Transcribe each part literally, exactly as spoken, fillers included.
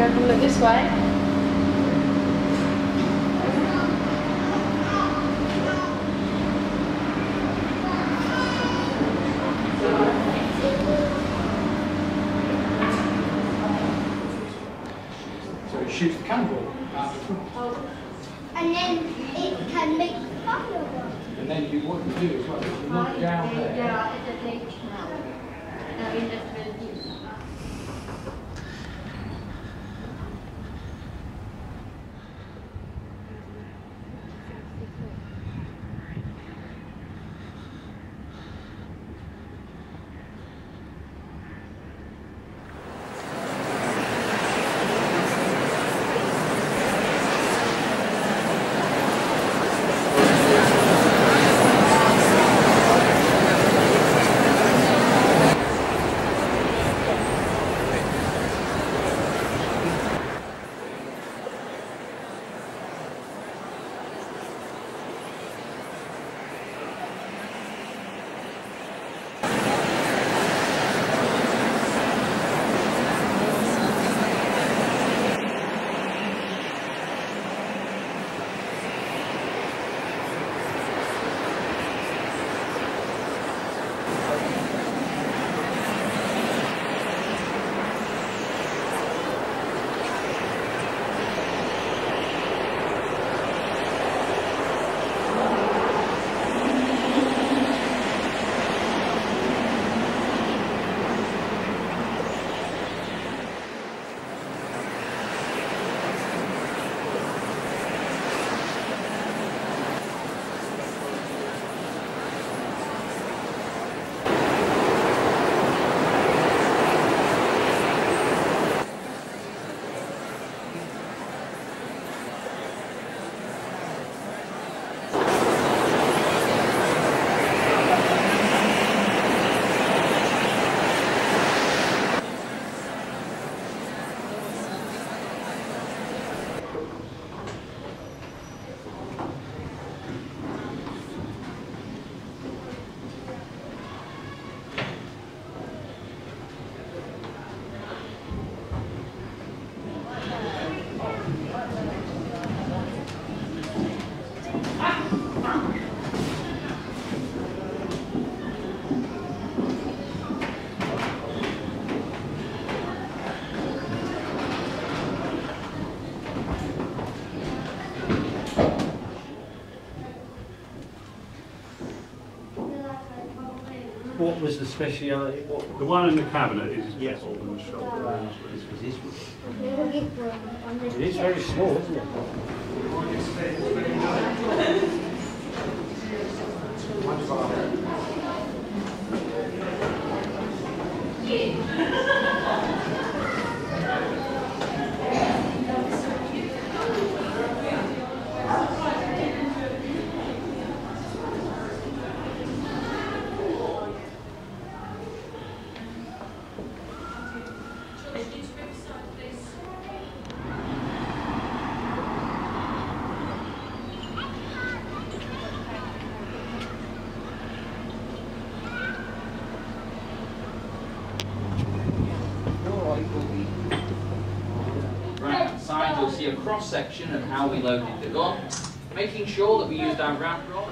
careful, look this way. So it shoots the candle out of the top. And then it can make fireworks. And then you, what you do is what you look down there. There are the legs now. Now in the What was the speciality? What, the one in the cabinet is yes, all the shop. It is very small, isn't it? You'll see a cross-section of how we loaded the gun, making sure that we used our wrap rod.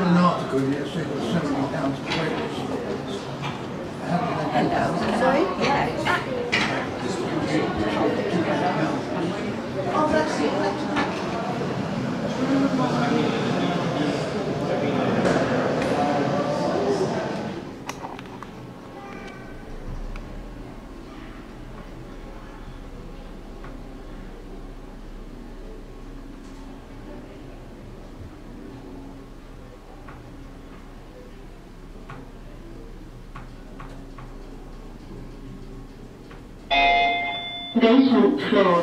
read an article yesterday that seventy pounds of weightless. Sorry? Yeah. Oh, that's it. Basement floor.